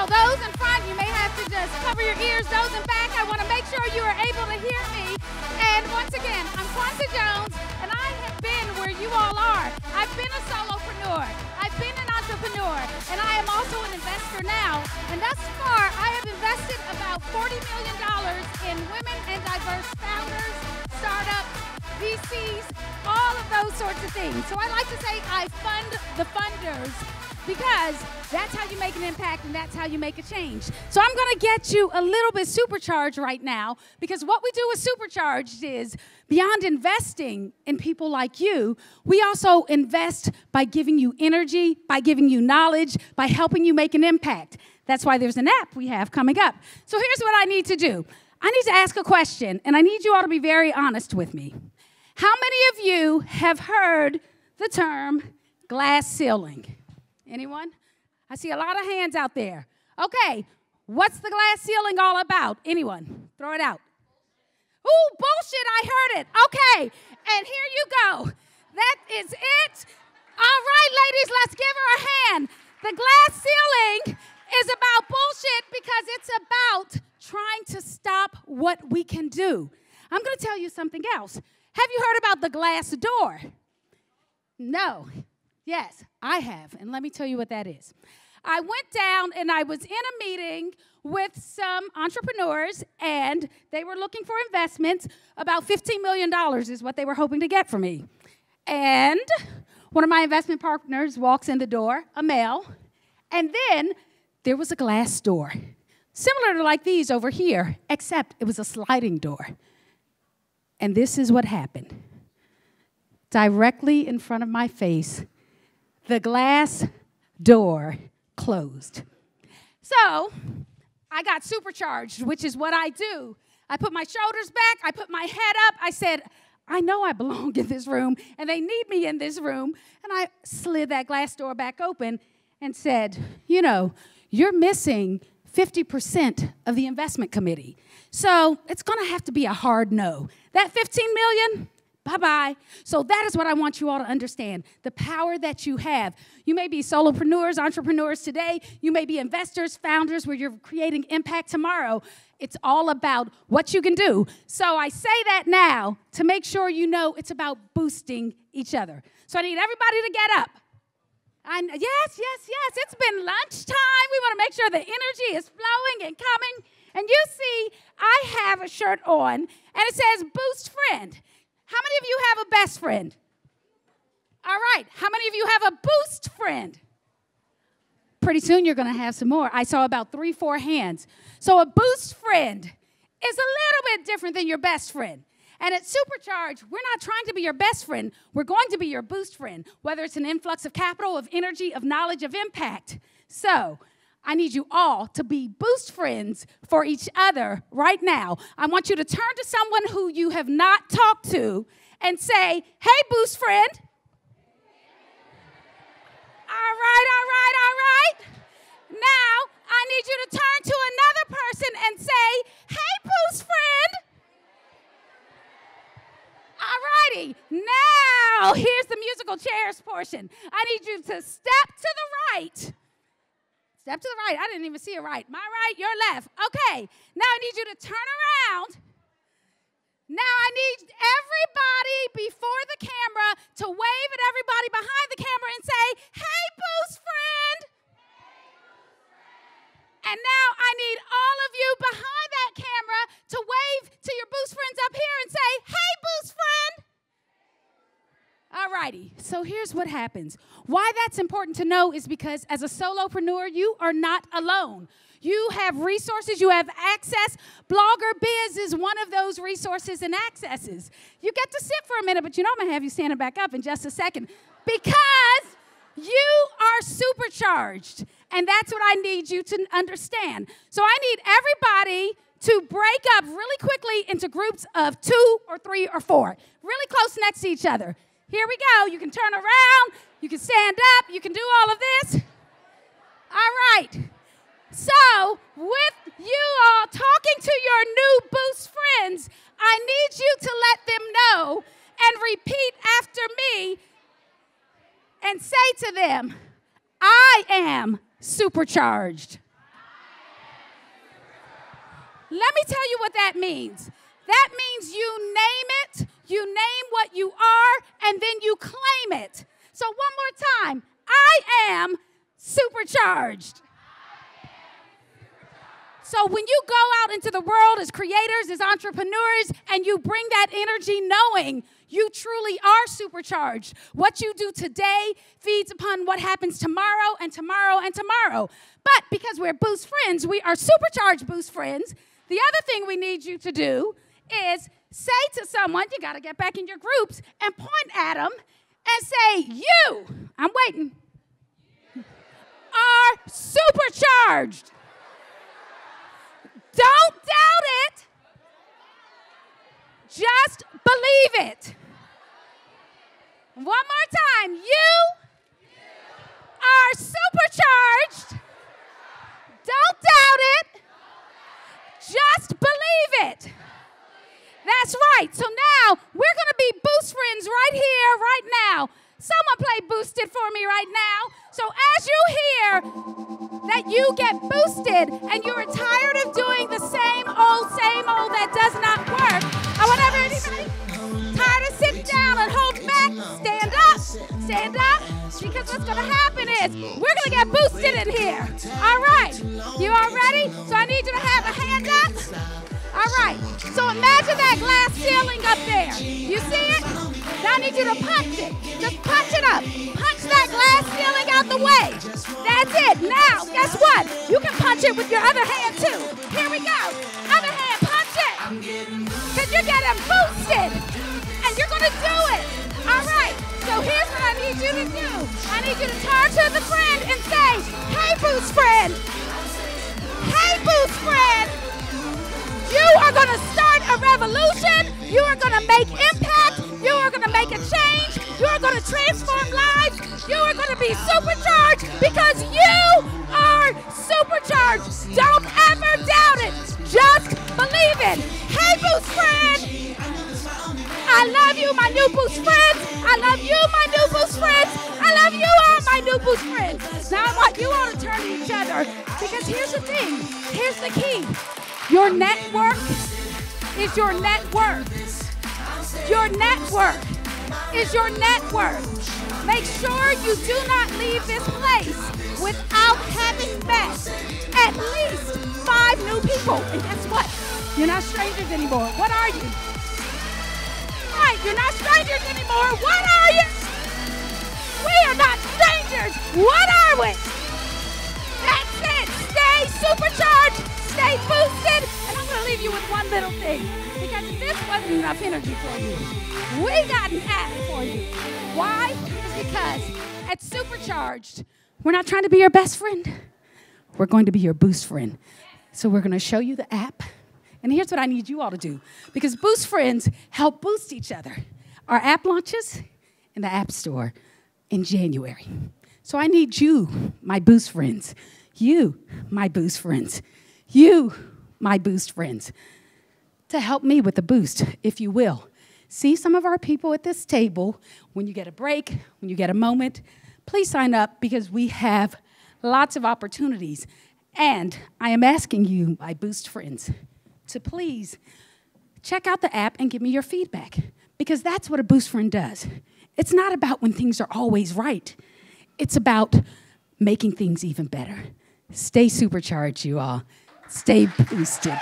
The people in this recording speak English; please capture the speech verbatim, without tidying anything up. So those in front, you may have to just cover your ears. Those in back, I want to make sure you are able to hear me. And once again, I'm Kwanza Jones, and I have been where you all are. I've been a solopreneur. I've been an entrepreneur, and I am also an investor now. And thus far, I have invested about forty million dollars in women and diverse founders, startups, V Cs, all of those sorts of things. So I like to say I fund the funders, because that's how you make an impact and that's how you make a change. So I'm gonna get you a little bit supercharged right now, because what we do with Supercharged is, beyond investing in people like you, we also invest by giving you energy, by giving you knowledge, by helping you make an impact. That's why there's an app we have coming up. So here's what I need to do. I need to ask a question, and I need you all to be very honest with me. How many of you have heard the term glass ceiling? Anyone? I see a lot of hands out there. Okay, what's the glass ceiling all about? Anyone? Throw it out. Ooh, bullshit, I heard it. Okay, and here you go. That is it. All right, ladies, let's give her a hand. The glass ceiling is about bullshit, because it's about trying to stop what we can do. I'm gonna tell you something else. Have you heard about the glass door? No. Yes, I have, and let me tell you what that is. I went down and I was in a meeting with some entrepreneurs, and they were looking for investments. About fifteen million dollars is what they were hoping to get from me. And one of my investment partners walks in the door, a male, and then there was a glass door, similar to like these over here, except it was a sliding door. And this is what happened. Directly in front of my face, the glass door closed. So I got supercharged, which is what I do. I put my shoulders back, I put my head up, I said, I know I belong in this room, and they need me in this room. And I slid that glass door back open and said, you know, you're missing fifty percent of the investment committee. So it's gonna have to be a hard no. That fifteen million, bye-bye. So that is what I want you all to understand, the power that you have. You may be solopreneurs, entrepreneurs today. You may be investors, founders, where you're creating impact tomorrow. It's all about what you can do. So I say that now to make sure you know it's about boosting each other. So I need everybody to get up. I, yes, yes, yes, it's been lunchtime. We want to make sure the energy is flowing and coming. And you see, I have a shirt on, and it says Boost Friend. How many of you have a best friend? All right, how many of you have a boost friend? Pretty soon you're gonna have some more. I saw about three, four hands. So a boost friend is a little bit different than your best friend. And at Supercharged, we're not trying to be your best friend, we're going to be your boost friend, whether it's an influx of capital, of energy, of knowledge, of impact. So I need you all to be boost friends for each other right now. I want you to turn to someone who you have not talked to and say, hey, boost friend. All right, all right, all right. Now, I need you to turn to another person and say, hey, boost friend. All righty, now, here's the musical chairs portion. I need you to step to the right. Step to the right. I didn't even see it right. My right, your left. Okay. Now I need you to turn around. Now I need everybody before the camera to wave at everybody behind the camera and say, hey, Boost Friend. And now I need all of you behind that camera to wave to your Boost Friends up here and say, hey, Boost Friend. Alrighty, so here's what happens. Why that's important to know is because as a solopreneur, you are not alone. You have resources, you have access. BlogHer Biz is one of those resources and accesses. You get to sit for a minute, but you know I'm gonna have you standing back up in just a second, because you are supercharged, and that's what I need you to understand. So I need everybody to break up really quickly into groups of two or three or four, really close next to each other. Here we go. You can turn around. You can stand up. You can do all of this. All right. So with you all talking to your new Boost Friends, I need you to let them know and repeat after me and say to them, I am supercharged. Let me tell you what that means. That means you name it, you name what you are, and then you claim it. So one more time, I am supercharged. So when you go out into the world as creators, as entrepreneurs, and you bring that energy knowing you truly are supercharged. What you do today feeds upon what happens tomorrow and tomorrow and tomorrow. But because we're Boost Friends, we are supercharged Boost Friends. The other thing we need you to do is say to someone, you got to get back in your groups, and point at them and say, you, I'm waiting, are supercharged. Don't doubt it. Just believe it. One more time. You are supercharged. Don't doubt it. Just believe it. That's right. So now we're going to be Boost Friends right here, right now. Someone play Boosted for me right now. So as you hear that you get boosted and you're tired of doing the same old, same old that does not work, or whatever anybody, tired of sitting down and holding back, stand up, stand up, because what's going to happen is we're going to get boosted in here. All right. You all ready? So I need you to have a hand up. All right. So imagine that glass ceiling up there. You see it? Now I need you to punch it. Just punch it up. Punch that glass ceiling out the way. That's it. Now, guess what? You can punch it with your other hand, too. Here we go. Other hand, punch it. Because you're getting boosted. And you're going to do it. All right. So here's what I need you to do. I need you to turn to the friend and say, hey, Boost Friend. Hey, Boost Friend. You are going to start a revolution. You are going to make impact. You are going to make a change. You are going to transform lives. You are going to be supercharged because you are supercharged. Don't ever doubt it. Just believe it. Hey, Boost Friend. I love you, my new Boost Friends. I love you, my new Boost Friends. I love you, all my new Boost Friends. Now I want you all to turn to each other because here's the thing. Here's the key. Your network is your net worth. Your network is your net worth. Make sure you do not leave this place without having met at least five new people. And guess what? You're not strangers anymore. What are you? Right, you're not strangers anymore. What are you? We are not strangers. What are we? That's it. Stay supercharged. Stay boosted. And I'm going to leave you with one little thing. Because this wasn't enough energy for you. We got an app for you. Why? It's because at Supercharged, we're not trying to be your best friend. We're going to be your Boost Friend. So we're going to show you the app. And here's what I need you all to do. Because Boost Friends help boost each other. Our app launches in the App Store in January. So I need you, my Boost Friends. You, my Boost Friends. You, my Boost Friends. To help me with the boost, if you will. See some of our people at this table. When you get a break, when you get a moment, please sign up because we have lots of opportunities. And I am asking you, my Boost Friends, to please check out the app and give me your feedback because that's what a Boost Friend does. It's not about when things are always right. It's about making things even better. Stay supercharged, you all. Stay boosted.